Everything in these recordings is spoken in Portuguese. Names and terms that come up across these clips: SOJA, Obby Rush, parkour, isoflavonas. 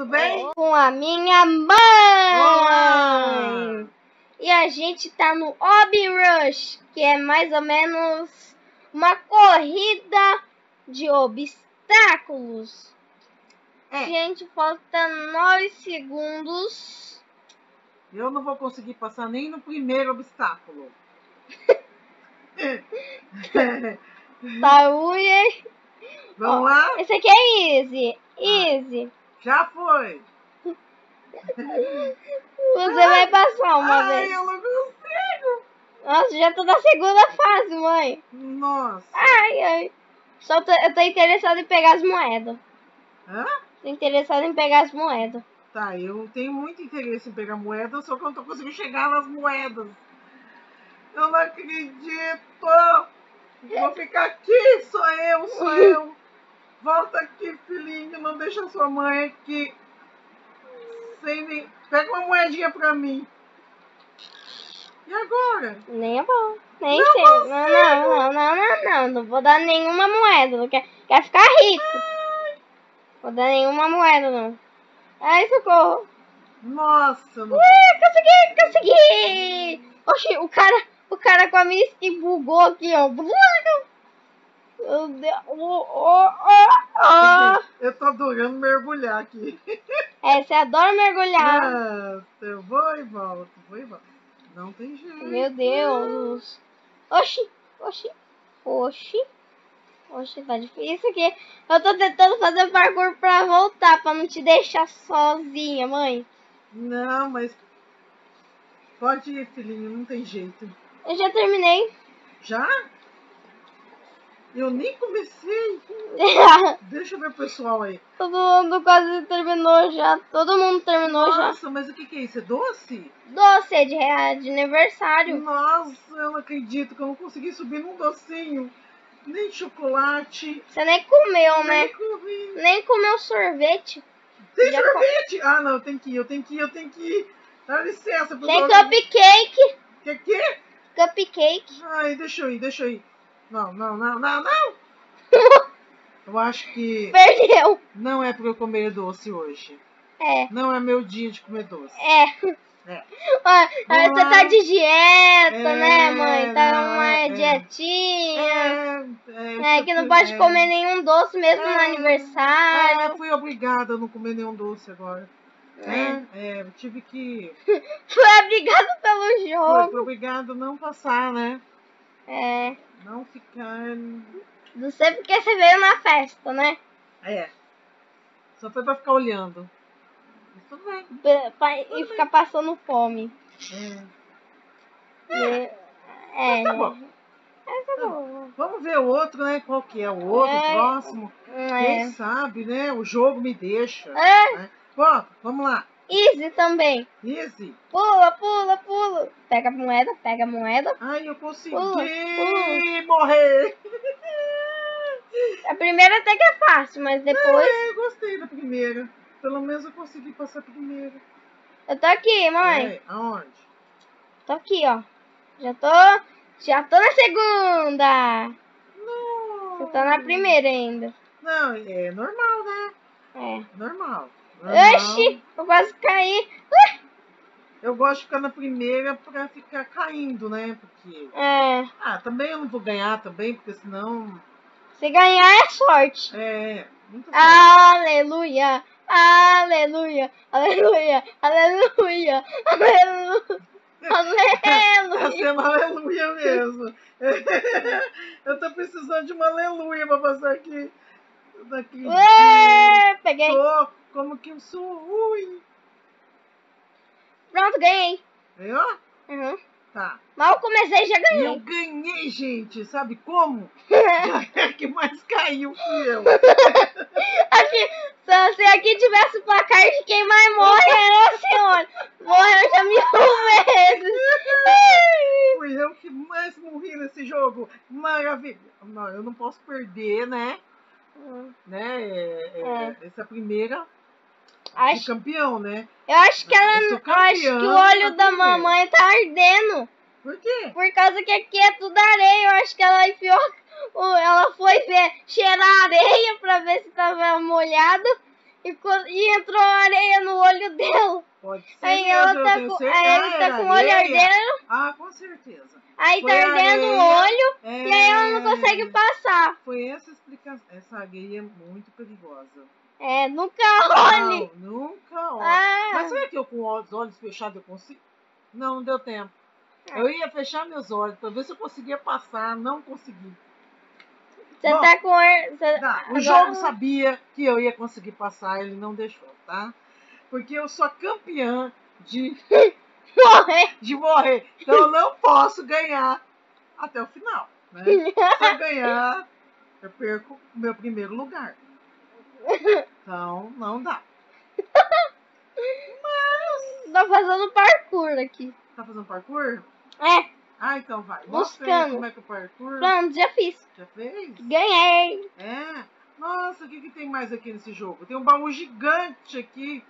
tudo bem? Com a minha mãe! Olá. E a gente tá no Obby Rush, que é mais ou menos uma corrida de obstáculos. Gente, falta 9 segundos. Eu não vou conseguir passar nem no primeiro obstáculo. Saúde, hein? Vamos lá? Esse aqui é easy. Easy. Já foi. Você vai passar uma vez. Eu não consigo. Nossa, já tô na segunda fase, mãe. Nossa. Ai. Só eu tô interessada em pegar as moedas. Hã? Tô interessada em pegar as moedas. Tá, eu tenho muito interesse em pegar moedas, só que eu não tô conseguindo chegar nas moedas. Eu não acredito. Vou ficar aqui, sou eu. Volta aqui, filhinho, não deixa sua mãe aqui. Pega uma moedinha pra mim. E agora? Nem é bom. Nem sei. Não vou dar nenhuma moeda. Não quer ficar rico. Ai. Vou dar nenhuma moeda, não. Ai, socorro. Nossa, mano. Consegui. Oxi, o cara com a minha skin bugou aqui, ó. Meu Deus. Eu tô adorando mergulhar aqui. É, você adora mergulhar. Nossa, eu vou e volto. Não tem jeito. Meu Deus. Oxi, tá difícil aqui. Eu tô tentando fazer o parkour pra voltar, pra não te deixar sozinha, mãe. Não, mas... Pode ir, filhinho, não tem jeito. Eu já terminei. Já? Eu nem comecei. Deixa eu ver o pessoal aí. Todo mundo quase terminou já. Todo mundo terminou. Nossa, já. Nossa, mas o que é isso? É doce? Doce, é de aniversário. Nossa, eu não acredito que eu não consegui subir num docinho. Nem chocolate. Você nem comeu, né? Nem comeu sorvete. Tem já sorvete? Ah, não, eu tenho que ir. Dá licença, pessoal. Tem cupcake. Que? Cupcake. Ai, deixa eu ir. Não. Eu acho que... Perdeu. Não é pra eu comer doce hoje. É. Não é meu dia de comer doce. É. Olha, você tá de dieta, né, mãe? Tá numa dietinha. Que não pode comer nenhum doce mesmo no aniversário. Eu fui obrigada a não comer nenhum doce agora. Eu tive que... Foi obrigado pelo jogo. Foi obrigado a não passar, né? É. Não ficar... Não sei porque você veio na festa, né? É. Só foi pra ficar olhando. Tudo bem. E ficar passando fome. Mas tá bom. Tá bom. Vamos ver o outro, né? Qual que é o outro, o próximo. Quem sabe, né? O jogo me deixa. Né? Pô, vamos lá. Easy também. Easy. Pula. Pega a moeda. Ai, eu consegui morrer. A primeira até que é fácil, mas depois... eu gostei da primeira. Pelo menos eu consegui passar primeiro. Eu tô aqui, mãe. Aí, aonde? Tô aqui, ó. Já tô na segunda. Não. Você tá na primeira ainda. Não, é normal, né? É. Normal. Oxi, eu quase caí. Eu gosto de ficar na primeira pra ficar caindo, né? Porque... também eu não vou ganhar também, porque senão... Se ganhar é sorte. É, muito sorte. Aleluia. Tá sendo aleluia mesmo. Eu tô precisando de uma aleluia pra passar aqui. Ué, peguei. Como que eu sou ruim. Pronto, ganhei. Ganhou? Uhum. Tá. Mal comecei, já ganhei. Eu ganhei, gente. Sabe como? Que mais caiu fui eu. Se aqui tivesse o placar de quem mais morre, era a senhora. Morreu já 1000 vezes. Fui eu que mais morri nesse jogo. Maravilha. Não, eu não posso perder, né? Essa primeira... Acho... de campeão, né? Eu acho que ela não. Acho que o olho da mamãe tá ardendo. Por quê? Por causa que aqui é tudo areia. Eu acho que ela enfiou. Ela foi cheirar a areia pra ver se tava molhado. E entrou areia no olho dela. Pode ser. Aí ela tá com o olho ardendo. Ah, com certeza. Aí tá ardendo o olho e aí ela não consegue passar. Foi essa explicação. Essa areia é muito perigosa. É, nunca olhe. Não, nunca olhe. Ah. Mas será que eu com os olhos fechados eu consigo? Não, não deu tempo. Eu ia fechar meus olhos pra ver se eu conseguia passar, não consegui. Você tá com... O jogo sabia que eu ia conseguir passar, ele não deixou, tá? Porque eu sou campeã de... morrer. Então eu não posso ganhar até o final, né? Se eu ganhar, eu perco o meu primeiro lugar. Então, não dá. Mas... Tá fazendo parkour aqui. Tá fazendo parkour? É. Ah, então vai. Buscando. Como é que é o parkour? Pronto, já fiz. Já fez? Ganhei. É. Nossa, o que que tem mais aqui nesse jogo? Tem um baú gigante aqui.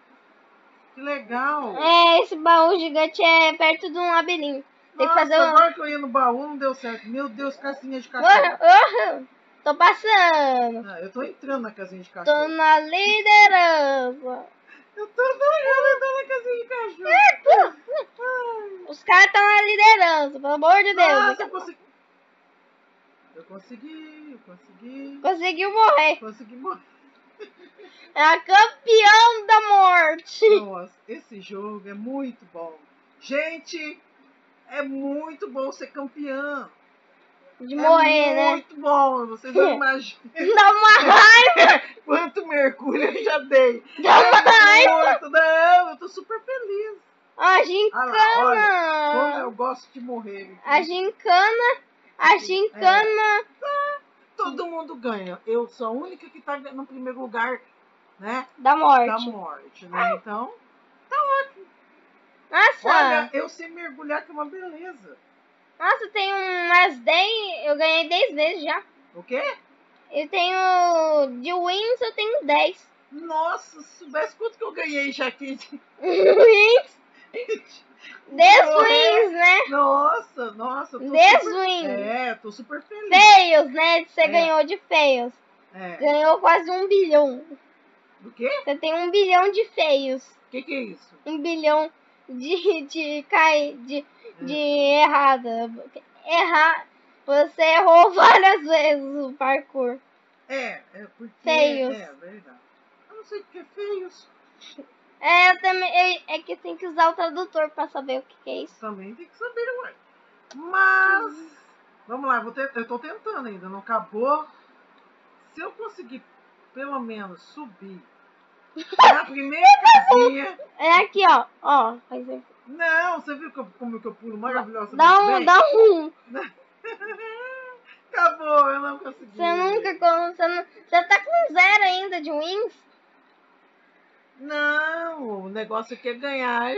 Que legal. É, esse baú gigante é perto de um labirinto. Tem que fazer agora que eu ia no baú não deu certo. Meu Deus, casinha de cachorro. Tô passando. Ah, eu tô entrando na casinha de cachorro. Tô na liderança. Eu tô na casinha de cachorro. Os caras estão na liderança, pelo amor de Deus. Nossa, eu consegui. Conseguiu morrer. Consegui morrer. É a campeã da morte. Nossa, esse jogo é muito bom. Gente, é muito bom ser campeã. De morrer, né? É muito bom, vocês não imaginam. Dá uma raiva! Quanto mergulho eu já dei. Dá uma raiva! Não, eu tô super feliz. A gincana! Ah, olha, como eu gosto de morrer. Então. A gincana... É. Todo mundo ganha. Eu sou a única que tá no primeiro lugar, né? Da morte, né? Ai. Então, tá ótimo. Nossa! Olha, eu sei mergulhar que é uma beleza. Nossa, eu tenho umas 10, eu ganhei 10 vezes já. O quê? Eu tenho, de wins eu tenho 10. Nossa, se soubesse quanto que eu ganhei já aqui. Wins? 10 wins, né? Nossa. 10 wins. É, tô super feliz. Fails, né? Você ganhou de fails. É. Ganhou quase 1 bilhão. Do quê? Você tem 1 bilhão de fails. O que que é isso? 1 bilhão de errada. Errar. Você errou várias vezes o parkour. É porque... Feios. É verdade. Eu não sei o que é feios. É, eu também... É que tem que usar o tradutor pra saber o que é isso. Também tem que saber, ué. Mas... Vamos lá, eu tô tentando ainda. Não acabou. Se eu conseguir, pelo menos, subir na primeira casinha... É aqui, ó. Ó, faz aqui. Não, você viu como que eu pulo maravilhosamente bem? Dá um. Acabou, eu não consegui. Você tá com 0 ainda de wins? Não, o negócio aqui é ganhar.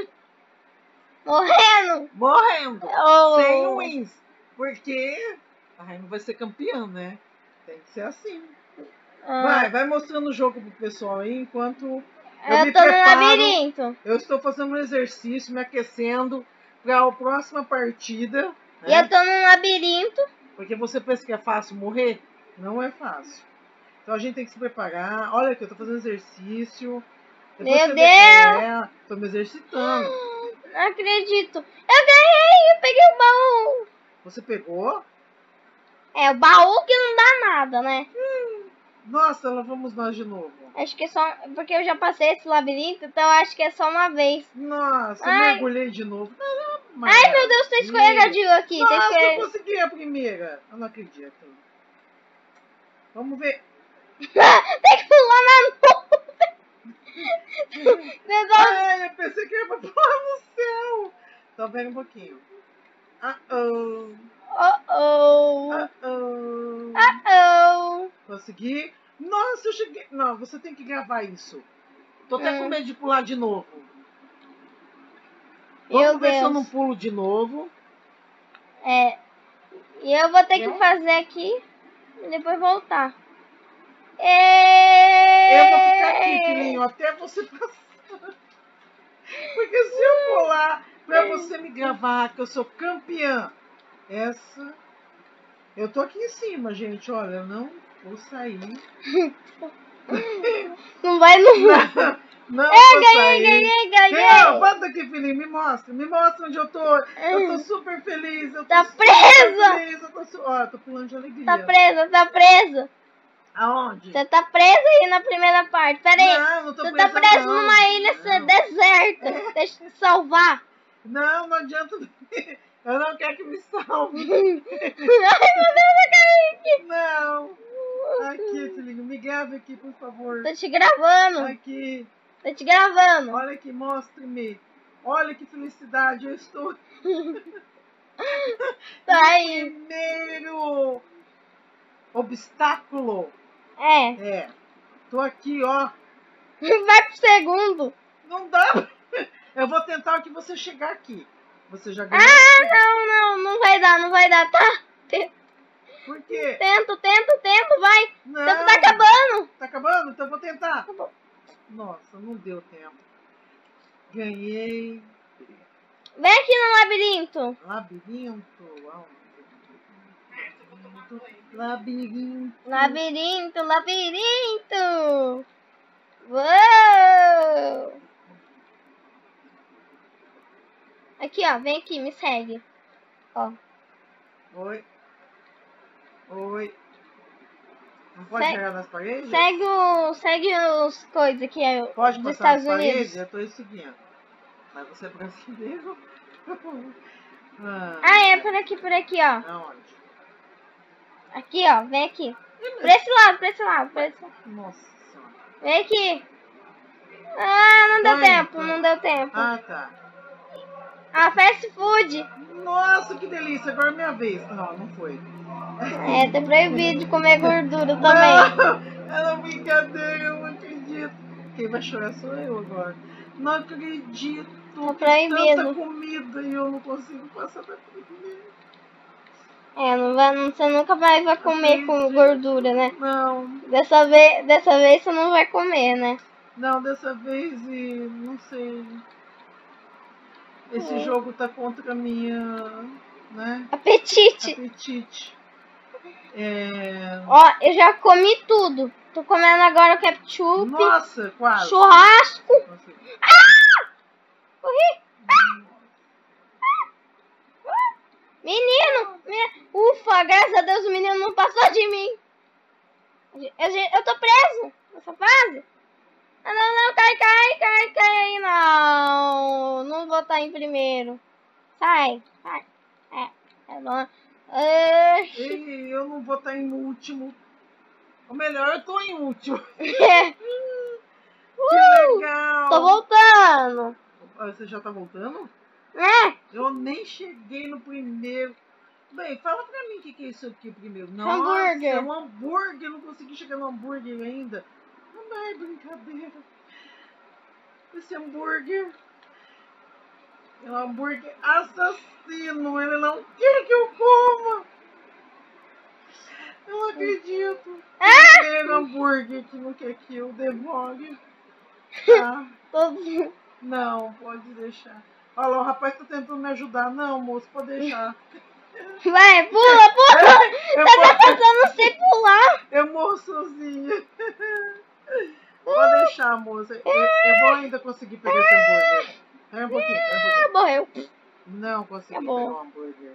Morrendo. Oh. Sem wins. Porque aí não vai ser campeã, né? Tem que ser assim. Ah. Vai mostrando o jogo pro pessoal aí enquanto... Eu tô preparo, no labirinto. Eu estou fazendo um exercício, me aquecendo para a próxima partida. Né? E eu tô no labirinto. Porque você pensa que é fácil morrer? Não é fácil. Então a gente tem que se preparar. Olha aqui, eu tô fazendo exercício. Meu Deus! Tô me exercitando. Não acredito. Eu ganhei, eu peguei o baú. Você pegou? É, o baú que não dá nada, né? Nossa, lá vamos nós de novo. Acho que é só... Porque eu já passei esse labirinto, então acho que é só uma vez. Nossa, eu mergulhei de novo. Ai, meu Deus, tá escorregadio aqui. Nossa, eu consegui a primeira. Eu não acredito. Vamos ver. Tem que pular na nuvem. Ai, eu pensei que era pra pular no céu. Tá vendo um pouquinho. Consegui. Nossa, eu cheguei. Não, você tem que gravar isso. Tô até com medo de pular de novo. Vamos ver se eu não pulo de novo. É. E eu vou ter que fazer aqui e depois voltar. Eu vou ficar aqui, filhinho, até você passar. Porque se eu pular pra você me gravar, que eu sou campeã. Eu tô aqui em cima, gente. Olha, eu não vou sair. Não vai não. Não, eu ganhei. Não, volta aqui, filhinho, me mostra onde eu tô. Eu tô super feliz. Tá presa! Feliz, ó, tô pulando de alegria. Tá presa. Aonde? Você tá presa aí na primeira parte. Pera aí. Não tô presa. Você tá preso não. Numa ilha deserta. É. Deixa eu te salvar. Não adianta. Eu não quero que me salve. Ai, meu Deus, eu caí aqui. Não. Aqui, filhinho, me grave aqui, por favor. Tô te gravando. Aqui. Tô te gravando. Olha aqui, mostre-me. Olha que felicidade eu estou. Tá aí. Primeiro obstáculo. É. Tô aqui, ó. Vai pro segundo. Não dá. Eu vou tentar que você chegar aqui. Você já ganhou. Não vai dar, tá? Por quê? Tento, vai. Não. O tempo tá acabando. Tá acabando? Então eu vou tentar. Acabou. Nossa, não deu tempo. Ganhei. Vem aqui no labirinto. Labirinto. Uou! Aqui, ó. Vem aqui, me segue. Ó. Oi. Não pode chegar nas paredes? Segue os coisas aqui dos Estados Unidos. Pode passar nas paredes? Eu tô seguindo. Mas você é brasileiro? É por aqui, ó. Aonde? Aqui, ó. Vem aqui. Pra esse lado. Nossa senhora. Vem aqui. Não deu tempo. Ah, tá. Fast food. Nossa, que delícia. Agora é minha vez. Não foi. Tá proibido de comer gordura também. Era brincadeira, eu não acredito. Quem vai chorar sou eu agora. Não acredito. Tá proibido. Tanta comida e eu não consigo passar pra comer. Você nunca vai comer com gordura, né? Não. Dessa vez você não vai comer, né? Não, dessa vez não sei. Esse jogo tá contra a minha, né? Apetite. Ó, eu já comi tudo. Tô comendo agora o ketchup. Nossa, quase. Churrasco. Nossa. Corri. Menino. Ufa, graças a Deus o menino não passou de mim. Eu tô preso nessa fase. Não, cai. Não vou estar em primeiro. Sai. É bom. E eu não vou estar em último. Ou melhor, eu tô em último. Que legal. Tô voltando. Você já tá voltando? Eu nem cheguei no primeiro. Bem, fala pra mim o que é isso aqui primeiro. Nossa, hambúrguer. É um hambúrguer. Eu não consegui chegar no hambúrguer ainda. Não é brincadeira. Esse hambúrguer. É um hambúrguer assassino, ele não quer que eu coma. Eu não acredito. É um hambúrguer que não quer que eu devore. Tá? Não, pode deixar. Olha lá, o rapaz tá tentando me ajudar. Não, moço, pode deixar. Vai, pula. Tá tentando sem pular. Eu morro sozinha. Pode deixar, moça. Eu vou ainda conseguir pegar esse hambúrguer. Um pouquinho. Morreu. Não consegui pegar o hambúrguer.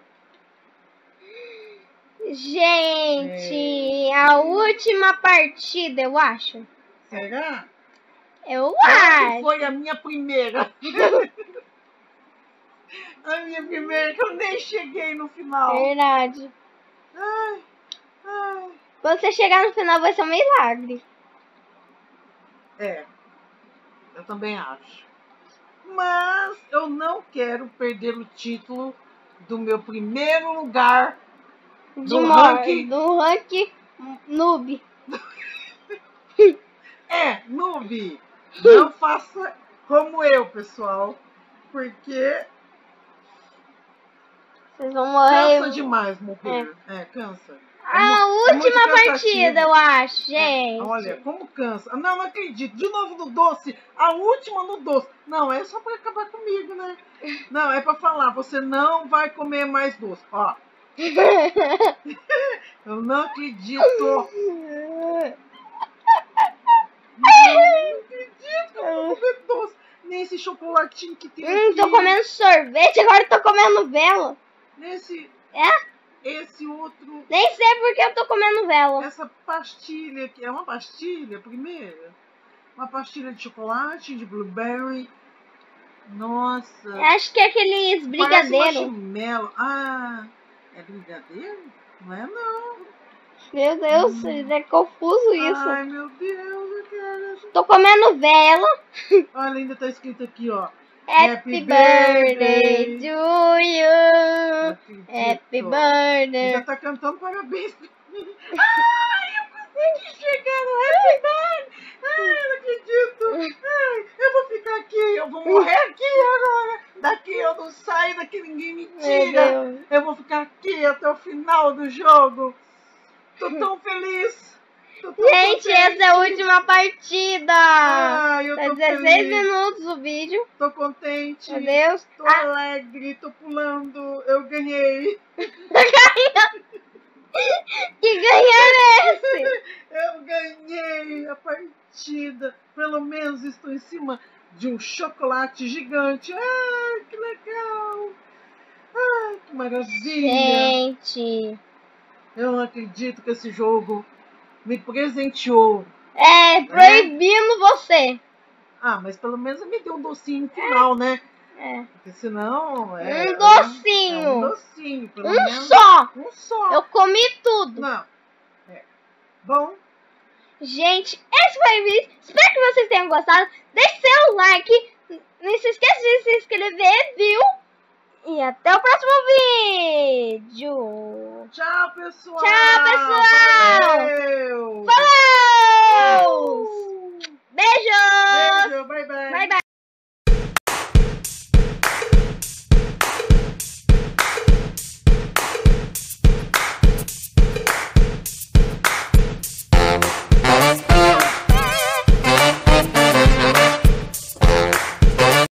Gente, a última partida, eu acho. Será? Eu acho. Foi a minha primeira. Que eu nem cheguei no final. Verdade. Ai. Você chegar no final vai ser um milagre. Eu também acho. Mas eu não quero perder o título do meu primeiro lugar do ranking noob. Noob. Não faça como eu, pessoal. Porque vocês vão morrer. Cansa demais morrer. Cansa. A última partida, eu acho, gente. Olha, como cansa. Não acredito. De novo no doce. A última no doce. Não, é só pra acabar comigo, né? Não, é pra falar. Você não vai comer mais doce. Ó. Eu não acredito. nesse chocolatinho que tem aqui. Tô comendo sorvete, agora tô comendo vela. Nesse... É? Esse outro... Nem sei porque eu tô comendo vela. Essa pastilha aqui, é uma pastilha, primeira? Uma pastilha de chocolate, de blueberry. Nossa. Eu acho que é aqueles brigadeiros. Parece marshmallow. Ah, é brigadeiro? Não é não. Meu Deus, é confuso isso. Ai, meu Deus, cara. Tô comendo vela. Olha, ainda tá escrito aqui, ó. Happy birthday to you. Happy birthday. Já tá cantando parabéns. Ai, eu consegui chegar no happy birthday. Ai, eu não acredito. Ai, eu vou ficar aqui. Eu vou morrer aqui agora. Daqui eu não saio, daqui ninguém me tira. Eu vou ficar aqui até o final do jogo. Tô tão feliz. Gente, essa é a última partida. Ah, eu tô 16 feliz. Minutos o vídeo. Tô contente. Meu Deus. Tô alegre, tô pulando. Eu ganhei. Que ganhar é esse? Eu ganhei a partida. Pelo menos estou em cima de um chocolate gigante. Ah, que legal. Ah, que maravilha. Gente... Eu não acredito que esse jogo me presenteou. É, proibindo você. Ah, mas pelo menos me deu um docinho no final, né? É. Porque senão... É, um docinho. É um docinho, pelo menos. Só. Um só. Eu comi tudo. Não. É. Bom. Gente, esse foi o vídeo. Espero que vocês tenham gostado. Deixe seu like. Não se esqueça de se inscrever, viu? E até o próximo vídeo. Tchau, pessoal. Tchau, pessoal. Valeu. Falou.